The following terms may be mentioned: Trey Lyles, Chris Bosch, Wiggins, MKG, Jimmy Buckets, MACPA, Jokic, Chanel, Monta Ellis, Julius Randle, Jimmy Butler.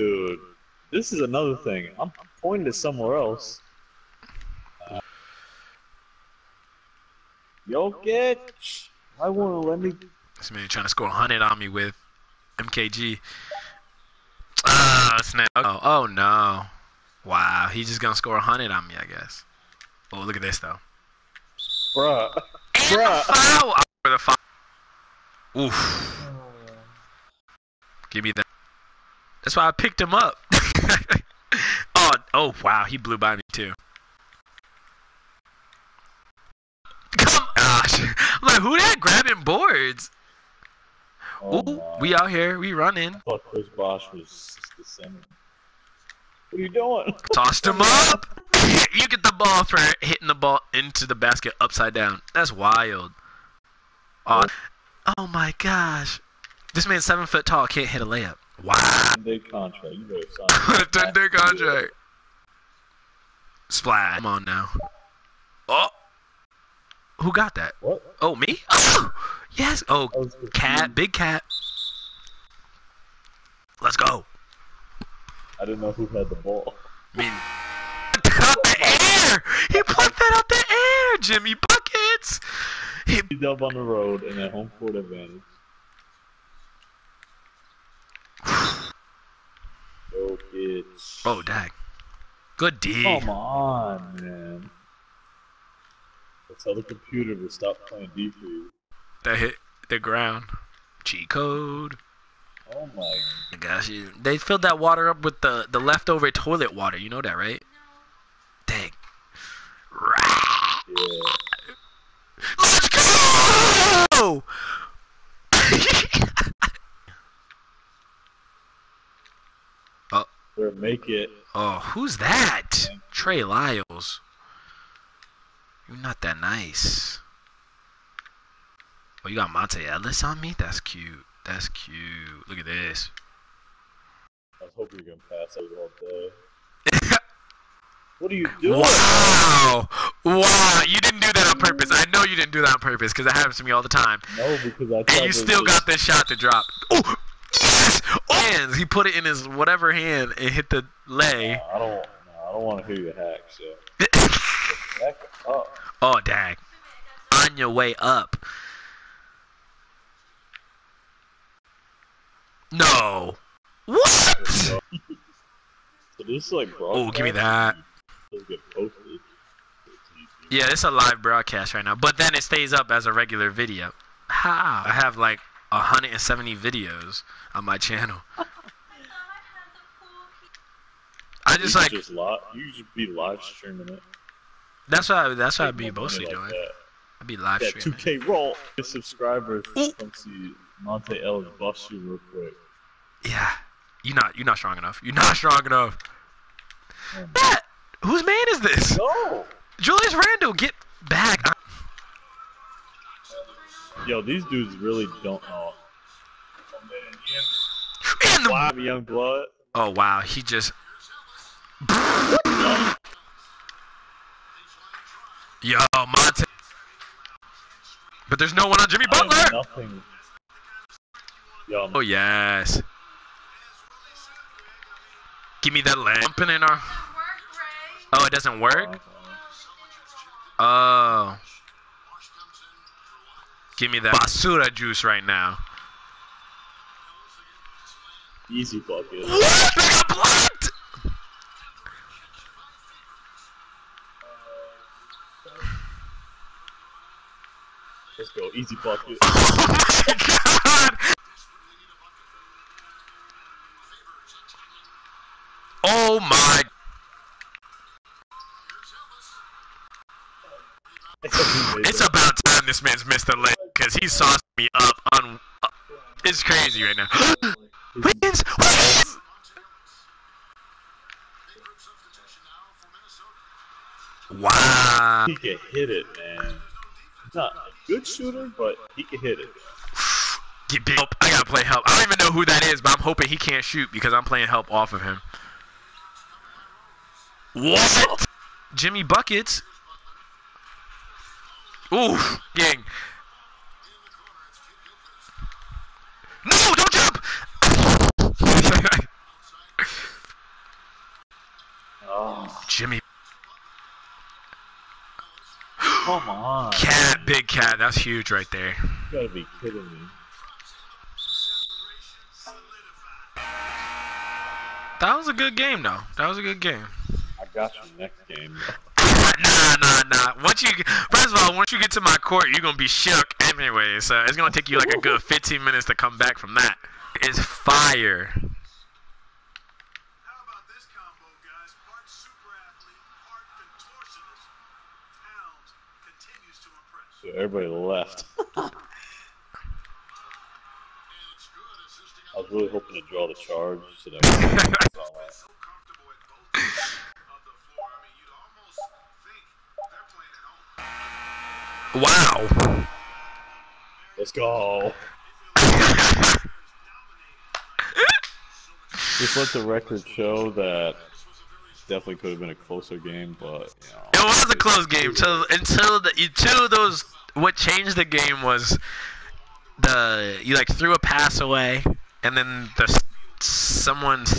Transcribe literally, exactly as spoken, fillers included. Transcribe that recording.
Dude, this is another thing. I'm pointing to somewhere else. Uh, Jokic! I want to let me... This man trying to score one hundred on me with M K G. Ah, uh, snap. Oh, oh, no. Wow, he's just going to score one hundred on me, I guess. Oh, look at this, though. Bruh. Bruh. Foul! Oh, for the foul. Oof. Oh. Give me that. That's why I picked him up. oh, oh, wow. He blew by me, too. Come on. I'm like, who that grabbing boards? Oh, ooh, my. We out here. We running. I thought Chris Bosch was the center. What are you doing? Tossed him up. You get the ball for hitting the ball into the basket upside down. That's wild. Oh, oh my gosh. This man's seven foot tall. Can't hit a layup. Wow. ten day contract. You better sign it. ten day contract. Splash. Come on now. Oh. Who got that? What? Oh, me? Oh, yes. Oh, cat. Big cat. Let's go. I didn't know who had the ball. I mean, out the air. He plucked that out the air. Jimmy Buckets. He dove on the road and at home court advantage. Jokic. Oh, dag. Good D. Come on, man. Let's tell the computer to stop playing D for you. That hit the ground. Cheat code. Oh my gosh. They filled that water up with the, the leftover toilet water. You know that, right? No. Dang. Yeah. Let's go! oh. Or make it. Oh, who's that? Trey Lyles. You're not that nice. Oh, you got Monta Ellis on me? That's cute. That's cute. Look at this. I was hoping you were gonna pass over all day. What are you doing? Wow! Wow! You didn't do that on purpose. I know you didn't do that on purpose because that happens to me all the time. No, because I. And you still got this shot to drop. Oh! Yes! Oh! Hands. He put it in his whatever hand and hit the lay. No, I don't. No, I don't want to hear your hack shit. Back up. Oh, dang! On your way up. No. What? So this is like oh, give me that. Yeah, it's a live broadcast right now, but then it stays up as a regular video. How? I have like one hundred seventy videos on my channel. I just you like. Just you should be live streaming it. That's what I, that's what I'd be mostly like doing. That. I'd be live that streaming. two K roll. The subscribers. Come see Monta Ellis bust you real quick. Yeah, you're not you're not strong enough. You're not strong enough. Oh, that, whose man is this? No. Julius Randle, get back. Yo, these dudes really don't know. Oh, man. Wow, the young blood. Oh wow, he just. Yo, Monta. But there's no one on Jimmy Butler. Yo, oh yes. Give me that lamp in our. Oh, it doesn't work. Oh. Give me that basura juice right now. Easy bucket. What? They got blocked. Let's go, easy bucket. Oh my god. Oh my! It's about time this man's missed the leg because he sauced me up on. Up. It's crazy right now. Wiggins! Wiggins! Wow! He can hit it, man. He's not a good shooter, but he can hit it. Get big help! I gotta play help. I don't even know who that is, but I'm hoping he can't shoot because I'm playing help off of him. What? Jimmy Buckets. Oof. Gang. No, don't jump! Jimmy. Come on. Cat, big cat. That's huge right there. You gotta be kidding me. That was a good game, though. That was a good game. I got you next game. Nah, nah, nah. Once you, first of all, once you get to my court, you're gonna be shook anyway. So it's gonna take you like a good fifteen minutes to come back from that. It's fire. How about this combo, guys? Part super athlete, part contortionist. Towns continues to impress. So everybody left. I was really hoping to draw the charge so that we could draw that. Wow. Let's go. Just let the record show that definitely could have been a closer game, but you know, it was a close game until until the until those. What changed the game was the you like threw a pass away, and then the someone's.